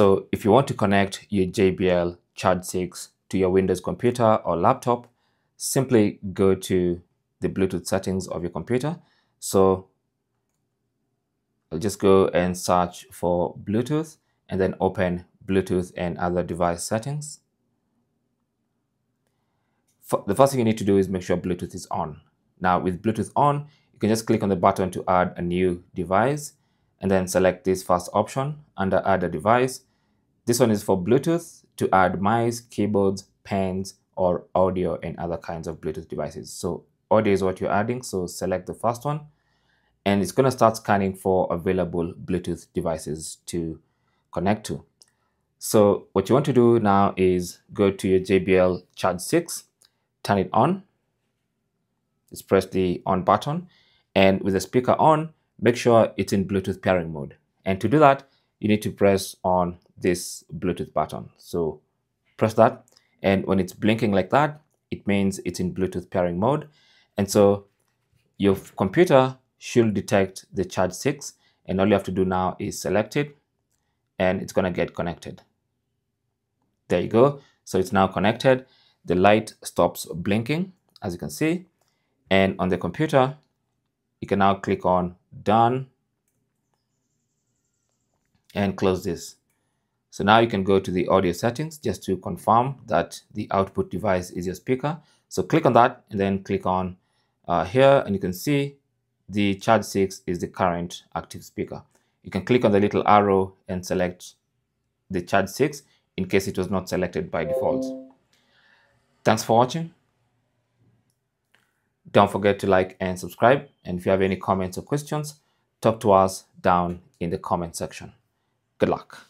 So if you want to connect your JBL Charge 6 to your Windows computer or laptop, simply go to the Bluetooth settings of your computer. So I'll just go and search for Bluetooth and then open Bluetooth and other device settings. The first thing you need to do is make sure Bluetooth is on. Now with Bluetooth on, you can just click on the button to add a new device and then select this first option under add a device. This one is for Bluetooth to add mice, keyboards, pens, or audio and other kinds of Bluetooth devices. So audio is what you're adding, so select the first one and it's going to start scanning for available Bluetooth devices to connect to. So what you want to do now is go to your JBL Charge 6, turn it on, just press the on button, and with the speaker on, make sure it's in Bluetooth pairing mode. And to do that, you need to press on this Bluetooth button. So press that, and when it's blinking like that, it means it's in Bluetooth pairing mode. And so your computer should detect the Charge 6, and all you have to do now is select it, and it's gonna get connected. There you go. So it's now connected. The light stops blinking, as you can see. And on the computer, you can now click on done and close this. So now you can go to the audio settings just to confirm that the output device is your speaker. So click on that and then click on here, and you can see the Charge 6 is the current active speaker. You can click on the little arrow and select the Charge 6 in case it was not selected by default. Thanks for watching. Don't forget to like and subscribe. And if you have any comments or questions, talk to us down in the comment section. Good luck.